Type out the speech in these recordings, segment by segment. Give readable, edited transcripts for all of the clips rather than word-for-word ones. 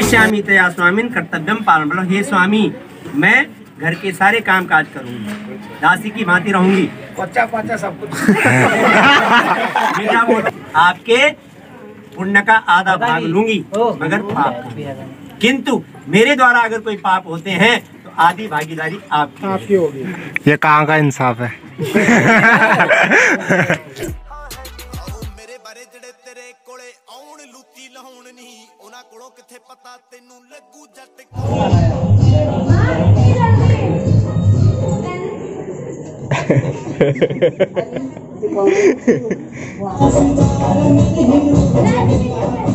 विश्वामित्रिया स्वामिन कर्तव्यम पालमला, हे स्वामी मैं घर के सारे काम काज करूंगी, दासी की भांति रहूंगी, बच्चा पाचा सब कुछ आपके पुण्य का आधा भाग लूंगी मगर पाप का, किंतु मेरे द्वारा अगर कोई पाप होते हैं तो आधी भागीदारी आपकी होगी। ये कहाँ का इंसाफ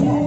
है?